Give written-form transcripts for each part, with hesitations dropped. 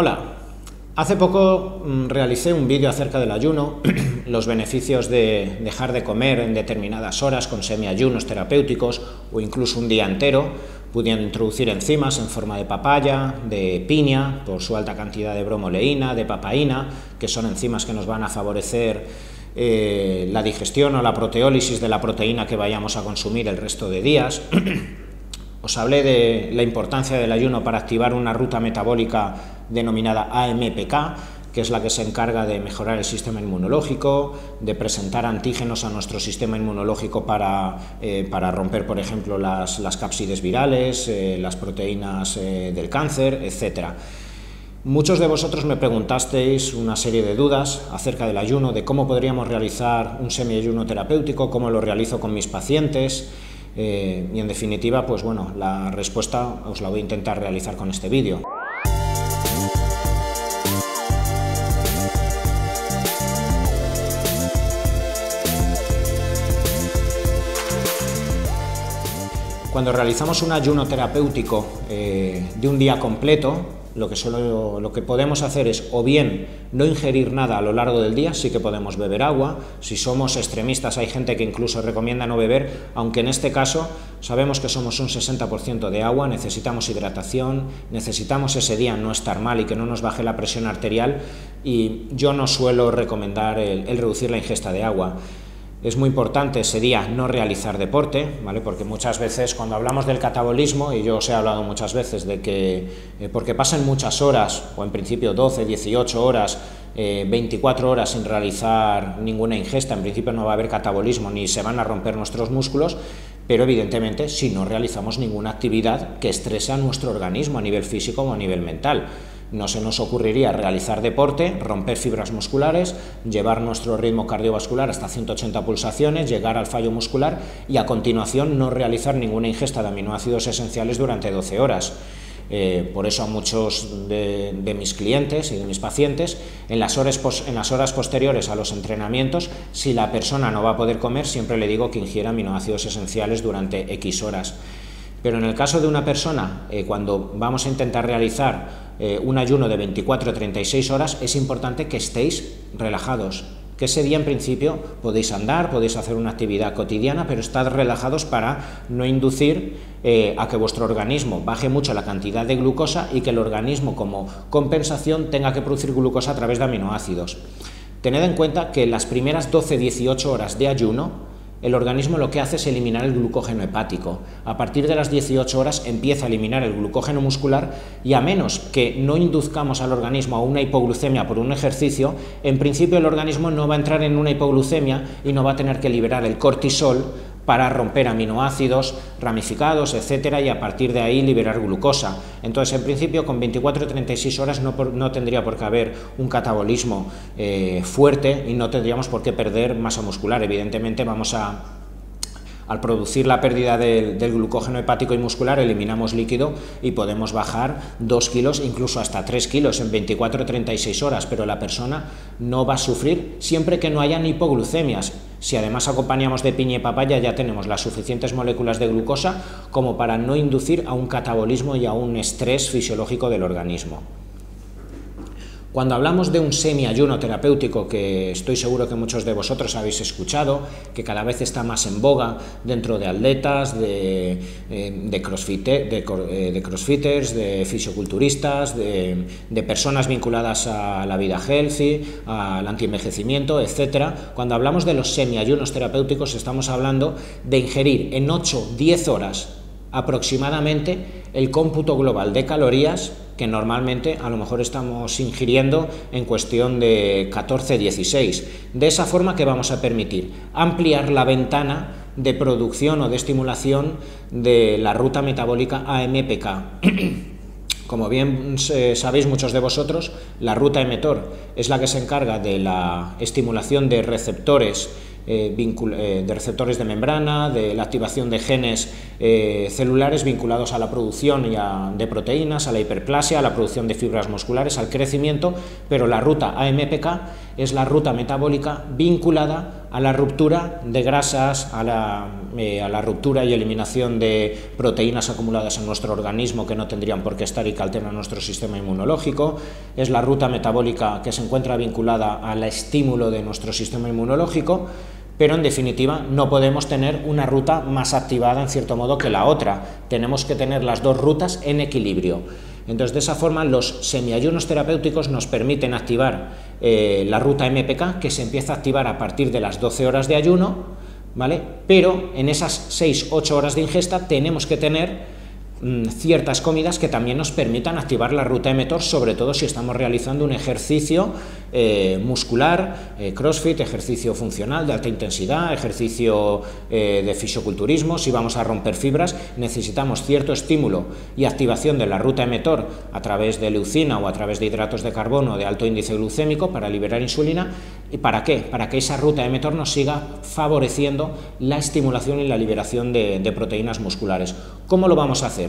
Hola, hace poco realicé un vídeo acerca del ayuno, los beneficios de dejar de comer en determinadas horas con semiayunos terapéuticos o incluso un día entero, pudiendo introducir enzimas en forma de papaya, de piña, por su alta cantidad de bromelina, de papaína, que son enzimas que nos van a favorecer la digestión o la proteólisis de la proteína que vayamos a consumir el resto de días. Os hablé de la importancia del ayuno para activar una ruta metabólica denominada AMPK, que es la que se encarga de mejorar el sistema inmunológico, de presentar antígenos a nuestro sistema inmunológico para romper, por ejemplo, las cápsides virales, las proteínas del cáncer, etc. Muchos de vosotros me preguntasteis una serie de dudas acerca del ayuno, de cómo podríamos realizar un semiayuno terapéutico, cómo lo realizo con mis pacientes. Y en definitiva, pues bueno, la respuesta os la voy a intentar realizar con este vídeo. Cuando realizamos un ayuno terapéutico de un día completo, lo que podemos hacer es o bien no ingerir nada a lo largo del día, sí que podemos beber agua. Si somos extremistas, hay gente que incluso recomienda no beber, aunque en este caso sabemos que somos un 60% de agua, necesitamos hidratación, necesitamos ese día no estar mal y que no nos baje la presión arterial, y yo no suelo recomendar el reducir la ingesta de agua. Es muy importante ese día no realizar deporte, ¿vale? Porque muchas veces cuando hablamos del catabolismo, y yo os he hablado muchas veces de que porque pasan muchas horas, o en principio 12, 18 horas, 24 horas sin realizar ninguna ingesta, en principio no va a haber catabolismo ni se van a romper nuestros músculos, pero evidentemente si no realizamos ninguna actividad que estrese a nuestro organismo a nivel físico o a nivel mental. No se nos ocurriría realizar deporte, romper fibras musculares, llevar nuestro ritmo cardiovascular hasta 180 pulsaciones, llegar al fallo muscular y a continuación no realizar ninguna ingesta de aminoácidos esenciales durante 12 horas. Por eso a muchos de mis clientes y de mis pacientes, en las horas posteriores a los entrenamientos, si la persona no va a poder comer, siempre le digo que ingiera aminoácidos esenciales durante X horas. Pero en el caso de una persona, cuando vamos a intentar realizar un ayuno de 24 o 36 horas, es importante que estéis relajados, que ese día en principio podéis andar, podéis hacer una actividad cotidiana, pero estad relajados para no inducir a que vuestro organismo baje mucho la cantidad de glucosa y que el organismo, como compensación, tenga que producir glucosa a través de aminoácidos. Tened en cuenta que las primeras 12-18 horas de ayuno el organismo lo que hace es eliminar el glucógeno hepático. A partir de las 18 horas empieza a eliminar el glucógeno muscular, y a menos que no induzcamos al organismo a una hipoglucemia por un ejercicio, en principio el organismo no va a entrar en una hipoglucemia y no va a tener que liberar el cortisol para romper aminoácidos ramificados, etcétera, y a partir de ahí liberar glucosa. Entonces, en principio, con 24 o 36 horas no tendría por qué haber un catabolismo fuerte y no tendríamos por qué perder masa muscular. Evidentemente, vamos a... Al producir la pérdida del glucógeno hepático y muscular, eliminamos líquido y podemos bajar 2 kilos, incluso hasta 3 kilos en 24 o 36 horas, pero la persona no va a sufrir siempre que no hayan hipoglucemias. Si además acompañamos de piña y papaya, ya tenemos las suficientes moléculas de glucosa como para no inducir a un catabolismo y a un estrés fisiológico del organismo. Cuando hablamos de un semiayuno terapéutico, que estoy seguro que muchos de vosotros habéis escuchado, que cada vez está más en boga dentro de atletas, de crossfitters, de fisioculturistas, de personas vinculadas a la vida healthy, al antienvejecimiento, etc. Cuando hablamos de los semiayunos terapéuticos, estamos hablando de ingerir en 8-10 horas aproximadamente el cómputo global de calorías que normalmente a lo mejor estamos ingiriendo en cuestión de 14-16. De esa forma, que vamos a permitir ampliar la ventana de producción o de estimulación de la ruta metabólica AMPK. Como bien sabéis muchos de vosotros, la ruta mTOR es la que se encarga de la estimulación de receptores de membrana, de la activación de genes celulares vinculados a la producción de proteínas, a la hiperplasia, a la producción de fibras musculares, al crecimiento, pero la ruta AMPK es la ruta metabólica vinculada a la ruptura de grasas, a la ruptura y eliminación de proteínas acumuladas en nuestro organismo que no tendrían por qué estar y que alteran nuestro sistema inmunológico. Es la ruta metabólica que se encuentra vinculada al estímulo de nuestro sistema inmunológico, pero en definitiva no podemos tener una ruta más activada en cierto modo que la otra. Tenemos que tener las dos rutas en equilibrio. Entonces, de esa forma, los semiayunos terapéuticos nos permiten activar la ruta AMPK, que se empieza a activar a partir de las 12 horas de ayuno, ¿vale? Pero en esas 6-8 horas de ingesta tenemos que tener ciertas comidas que también nos permitan activar la ruta mTOR, sobre todo si estamos realizando un ejercicio muscular, crossfit, ejercicio funcional de alta intensidad, ejercicio de fisioculturismo. Si vamos a romper fibras, necesitamos cierto estímulo y activación de la ruta mTOR a través de leucina o a través de hidratos de carbono de alto índice glucémico para liberar insulina. ¿Y para qué? Para que esa ruta mTOR nos siga favoreciendo la estimulación y la liberación de proteínas musculares. ¿Cómo lo vamos a hacer?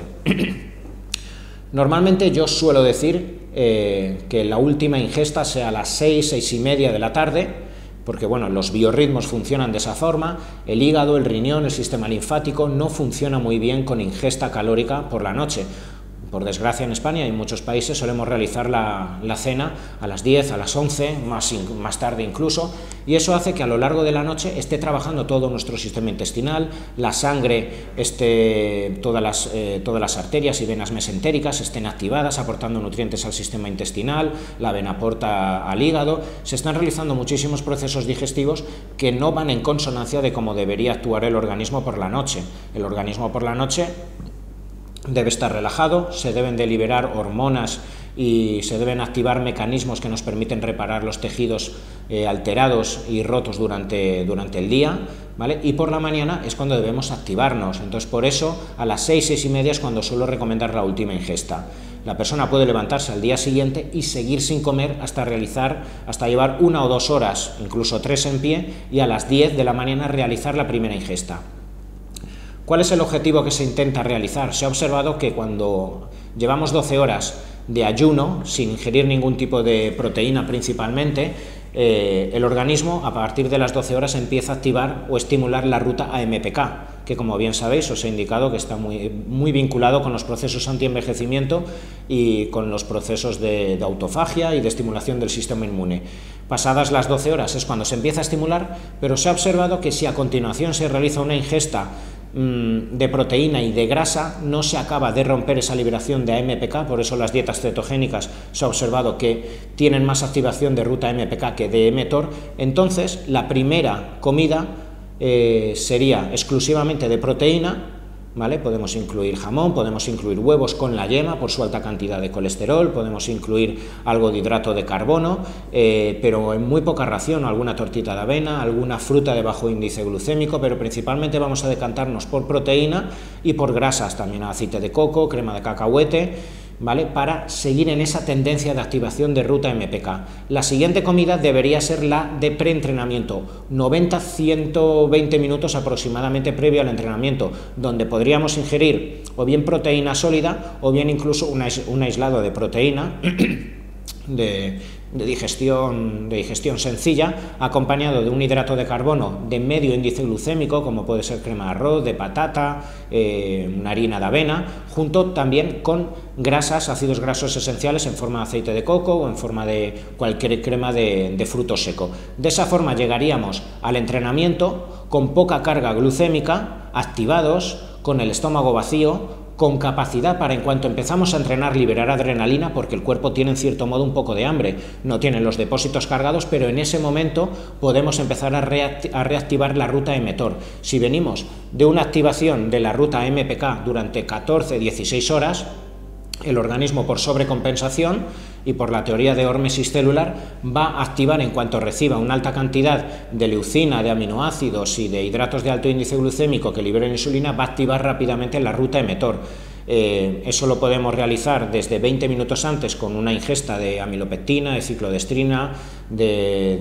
Normalmente yo suelo decir que la última ingesta sea a las 6, 6 y media de la tarde, porque bueno, los biorritmos funcionan de esa forma. El hígado, el riñón, el sistema linfático no funciona muy bien con ingesta calórica por la noche. Por desgracia, en España y en muchos países solemos realizar la cena a las 10, a las 11, más tarde incluso, y eso hace que a lo largo de la noche esté trabajando todo nuestro sistema intestinal, la sangre, todas las arterias y venas mesentéricas estén activadas, aportando nutrientes al sistema intestinal, la vena aporta al hígado. Se están realizando muchísimos procesos digestivos que no van en consonancia de cómo debería actuar el organismo por la noche. El organismo por la noche debe estar relajado, se deben de liberar hormonas y se deben activar mecanismos que nos permiten reparar los tejidos alterados y rotos durante el día, ¿vale? Y por la mañana es cuando debemos activarnos. Entonces, por eso a las 6, 6 y media es cuando suelo recomendar la última ingesta. La persona puede levantarse al día siguiente y seguir sin comer hasta llevar 1 o 2 horas, incluso 3 en pie, y a las 10 de la mañana realizar la primera ingesta. ¿Cuál es el objetivo que se intenta realizar? Se ha observado que cuando llevamos 12 horas de ayuno, sin ingerir ningún tipo de proteína principalmente, el organismo a partir de las 12 horas empieza a activar o estimular la ruta AMPK, que como bien sabéis os he indicado que está muy vinculado con los procesos antienvejecimiento y con los procesos de autofagia y de estimulación del sistema inmune. Pasadas las 12 horas es cuando se empieza a estimular, pero se ha observado que si a continuación se realiza una ingesta de proteína y de grasa, no se acaba de romper esa liberación de AMPK. Por eso las dietas cetogénicas se ha observado que tienen más activación de ruta AMPK que de mTOR. Entonces, la primera comida sería exclusivamente de proteína, ¿vale? Podemos incluir jamón, podemos incluir huevos con la yema por su alta cantidad de colesterol, podemos incluir algo de hidrato de carbono, pero en muy poca ración, alguna tortita de avena, alguna fruta de bajo índice glucémico, pero principalmente vamos a decantarnos por proteína y por grasas, también aceite de coco, crema de cacahuete, ¿vale? Para seguir en esa tendencia de activación de ruta AMPK. La siguiente comida debería ser la de preentrenamiento, 90-120 minutos aproximadamente previo al entrenamiento, donde podríamos ingerir o bien proteína sólida o bien incluso un aislado de proteína de digestión sencilla, acompañado de un hidrato de carbono de medio índice glucémico, como puede ser crema de arroz, de patata, una harina de avena, junto también con grasas, ácidos grasos esenciales en forma de aceite de coco o en forma de cualquier crema de fruto seco. De esa forma llegaríamos al entrenamiento con poca carga glucémica, activados, con el estómago vacío, con capacidad para, en cuanto empezamos a entrenar, liberar adrenalina, porque el cuerpo tiene en cierto modo un poco de hambre, no tiene los depósitos cargados, pero en ese momento podemos empezar a reactivar la ruta mTOR. Si venimos de una activación de la ruta AMPK durante 14-16 horas, el organismo, por sobrecompensación y por la teoría de hormesis celular, va a activar, en cuanto reciba una alta cantidad de leucina, de aminoácidos y de hidratos de alto índice glucémico que liberen insulina, va a activar rápidamente la ruta mTOR. Eso lo podemos realizar desde 20 minutos antes con una ingesta de amilopectina, de ciclodextrina, de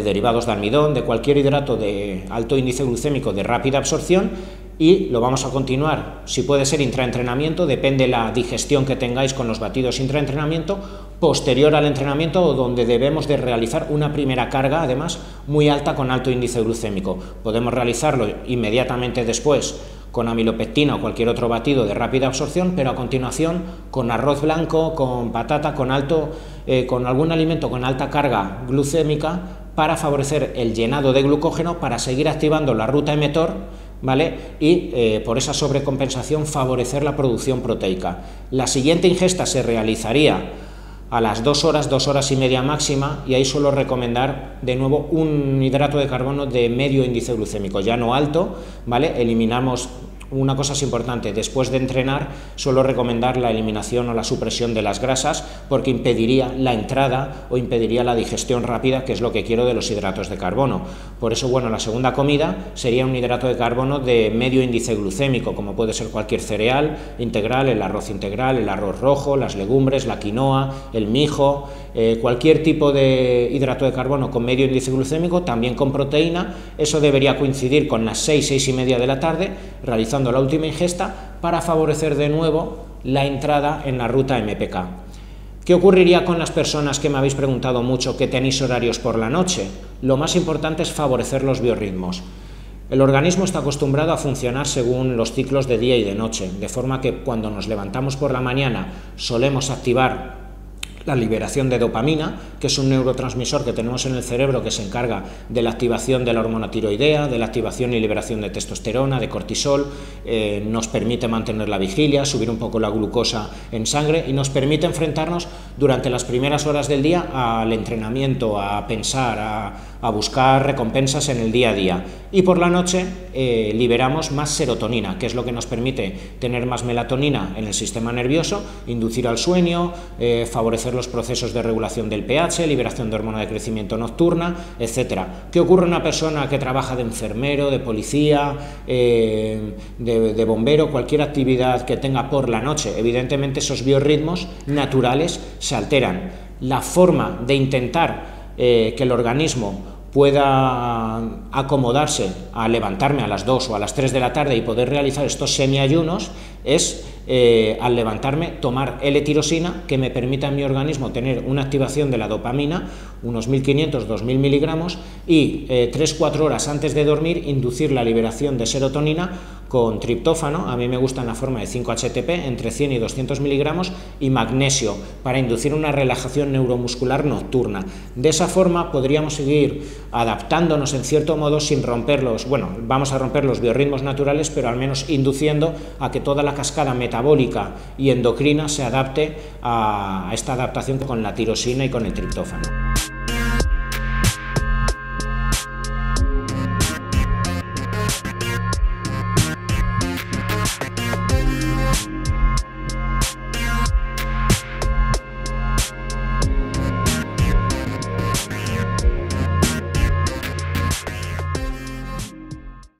derivados de almidón, de cualquier hidrato de alto índice glucémico de rápida absorción, y lo vamos a continuar, si puede ser intraentrenamiento, depende la digestión que tengáis con los batidos intraentrenamiento, posterior al entrenamiento, donde debemos de realizar una primera carga, además, muy alta con alto índice glucémico. Podemos realizarlo inmediatamente después con amilopectina o cualquier otro batido de rápida absorción, pero a continuación con arroz blanco, con patata, con algún alimento con alta carga glucémica para favorecer el llenado de glucógeno, para seguir activando la ruta mTOR, ¿vale? Y por esa sobrecompensación favorecer la producción proteica. La siguiente ingesta se realizaría a las 2 horas, 2 horas y media máxima, y ahí suelo recomendar de nuevo un hidrato de carbono de medio índice glucémico, ya no alto, ¿vale? Eliminamos, una cosa es importante, después de entrenar suelo recomendar la eliminación o la supresión de las grasas, porque impediría la entrada o impediría la digestión rápida, que es lo que quiero de los hidratos de carbono. Por eso, bueno, la segunda comida sería un hidrato de carbono de medio índice glucémico, como puede ser cualquier cereal integral, el arroz integral, el arroz rojo, las legumbres, la quinoa, el mijo, cualquier tipo de hidrato de carbono con medio índice glucémico, también con proteína. Eso debería coincidir con las 6, 6 y media de la tarde, realizando la última ingesta para favorecer de nuevo la entrada en la ruta AMPK. ¿Qué ocurriría con las personas que me habéis preguntado mucho que tenéis horarios por la noche? Lo más importante es favorecer los biorritmos. El organismo está acostumbrado a funcionar según los ciclos de día y de noche, de forma que cuando nos levantamos por la mañana solemos activar la liberación de dopamina, que es un neurotransmisor que tenemos en el cerebro que se encarga de la activación de la hormona tiroidea, de la activación y liberación de testosterona, de cortisol, nos permite mantener la vigilia, subir un poco la glucosa en sangre y nos permite enfrentarnos durante las primeras horas del día al entrenamiento, a pensar, a buscar recompensas en el día a día. Y por la noche liberamos más serotonina, que es lo que nos permite tener más melatonina en el sistema nervioso, inducir al sueño, favorecer los procesos de regulación del pH, liberación de hormona de crecimiento nocturna, etcétera. ¿Qué ocurre en una persona que trabaja de enfermero, de policía, de bombero, cualquier actividad que tenga por la noche? Evidentemente esos biorritmos naturales se alteran. La forma de intentar que el organismo pueda acomodarse a levantarme a las 2 o a las 3 de la tarde y poder realizar estos semiayunos es al levantarme tomar L-tirosina, que me permita en mi organismo tener una activación de la dopamina, unos 1500-2000 miligramos, y 3-4 horas antes de dormir inducir la liberación de serotonina con triptófano, a mí me gusta en la forma de 5-HTP, entre 100 y 200 miligramos, y magnesio, para inducir una relajación neuromuscular nocturna. De esa forma podríamos seguir adaptándonos en cierto modo sin romperlos, bueno, vamos a romper los biorritmos naturales, pero al menos induciendo a que toda la cascada metabólica y endocrina se adapte a esta adaptación con la tirosina y con el triptófano.